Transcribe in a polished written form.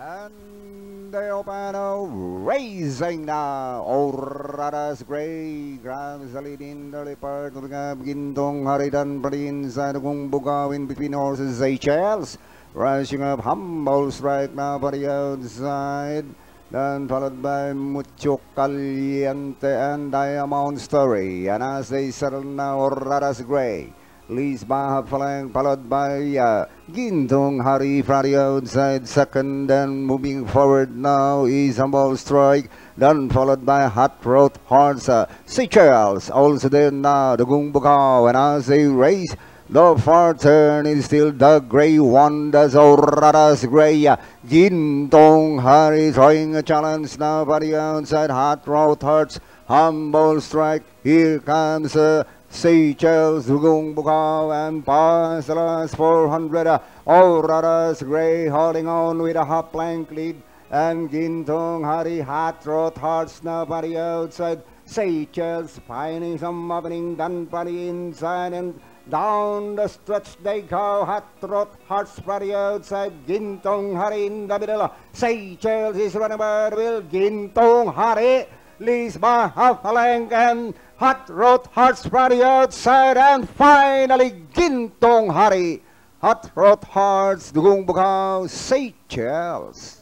And Del Pano raising now. Orada's Grey grabs the lead in the early part of the gap. Gintong Hari done pretty inside Dugong Bukaw in between horses. Seychelles rushing up. Humble Strike now for the outside. Then followed by Mucho Caliente and Diamond Story. And as they settle now, Orada's Grey, Liz Mahaffey, followed by Gintong Hari from the outside second. Then moving forward now is Humble Strike. Then followed by Hot Rod Hearts. Seychelles also there now, Dugong Bukaw. And as they race, the far turn is still the Grey one, does Orada's Grey. Gintong Hari throwing a challenge now by the outside. Hot Rod Hearts, Humble Strike. Here comes Seychelles, Dugong Bukaw, and Parsalas 400. Orada's Grey holding on with a hop plank lead. And Gintong Hari, Hot Rod Hearts now by the outside. Seychelles finding some opening done by the inside, and down the stretch they go. Hot Rod Hearts for the outside. Gintong Hari in the middle. Seychelles is running by the wheel. Gintong Hari, Liz Mahaffey, and Hot Rod Hearts for the outside. And finally, Gintong Hari, Hot Rod Hearts, Dugong Bukaw, Seychelles.